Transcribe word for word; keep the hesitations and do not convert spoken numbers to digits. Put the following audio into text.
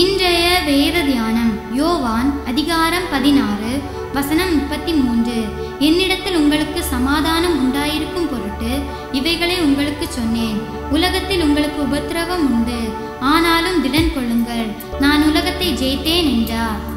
இன்றைய வேத தியானம் யோவான் அதிகாரம் பதினாறு வசனம் முப்பத்தி மூன்று. என்னிடத்தில் உங்களுக்கு சமாதானம் உண்டாயிருக்கும் பொருட்டு இவைகளை உங்களுக்கு சொன்னேன். உலகத்தில் உங்களுக்கு உபத்திரவம் உண்டு, ஆனாலும் திடன் கொள்ளுங்கள், நான் உலகத்தை ஜெயித்தேன் என்றார்.